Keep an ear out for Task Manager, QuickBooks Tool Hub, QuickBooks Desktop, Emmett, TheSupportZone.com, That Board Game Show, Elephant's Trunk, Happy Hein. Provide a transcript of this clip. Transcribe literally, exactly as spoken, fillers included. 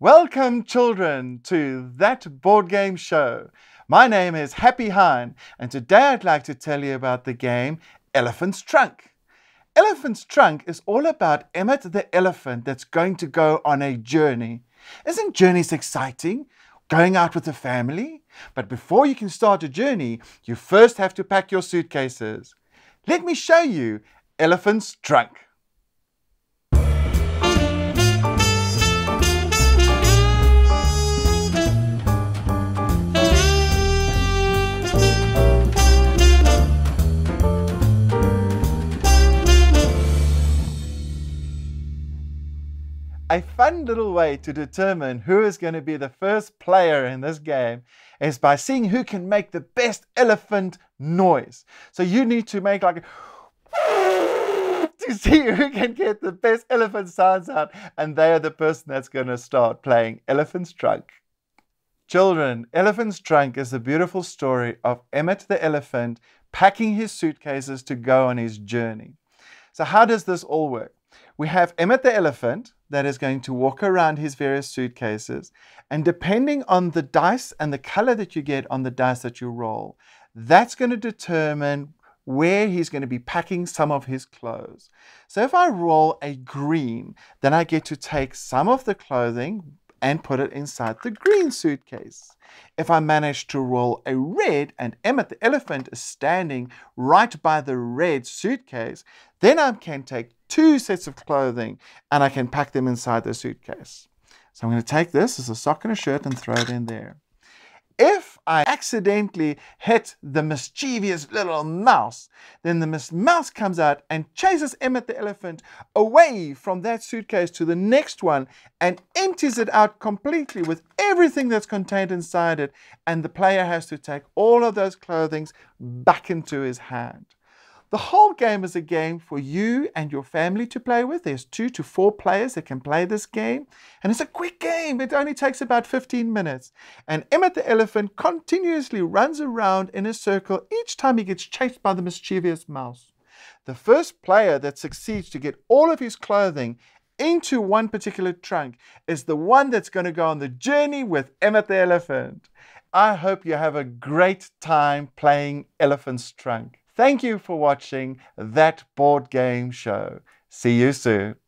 Welcome, children, to That Board Game Show. My name is Happy Hein, and today I'd like to tell you about the game Elephant's Trunk. Elephant's Trunk is all about Emmett the elephant that's going to go on a journey. Isn't journeys exciting? Going out with the family? But before you can start a journey, you first have to pack your suitcases. Let me show you Elephant's Trunk. A fun little way to determine who is going to be the first player in this game is by seeing who can make the best elephant noise. So you need to make like a to see who can get the best elephant sounds out, and they are the person that's going to start playing Elephant's Trunk. Children, Elephant's Trunk is the beautiful story of Emmett the elephant packing his suitcases to go on his journey. So how does this all work? We have Emmett the elephant that is going to walk around his various suitcases, and depending on the dice and the color that you get on the dice that you roll, that's going to determine where he's going to be packing some of his clothes. So if I roll a green, then I get to take some of the clothing and put it inside the green suitcase. If I manage to roll a red and Emmett the elephant is standing right by the red suitcase, then I can take two sets of clothing and I can pack them inside the suitcase. So I'm going to take this as a sock and a shirt and throw it in there. If I accidentally hit the mischievous little mouse, then the Miss Mouse comes out and chases Emmett the elephant away from that suitcase to the next one and empties it out completely with everything that's contained inside it, and the player has to take all of those clothings back into his hand. The whole game is a game for you and your family to play with. There's two to four players that can play this game. And it's a quick game. It only takes about fifteen minutes. And Emmett the elephant continuously runs around in a circle each time he gets chased by the mischievous mouse. The first player that succeeds to get all of his clothing into one particular trunk is the one that's going to go on the journey with Emmett the elephant. I hope you have a great time playing Elephant's Trunk. Thank you for watching That Board Game Show. See you soon.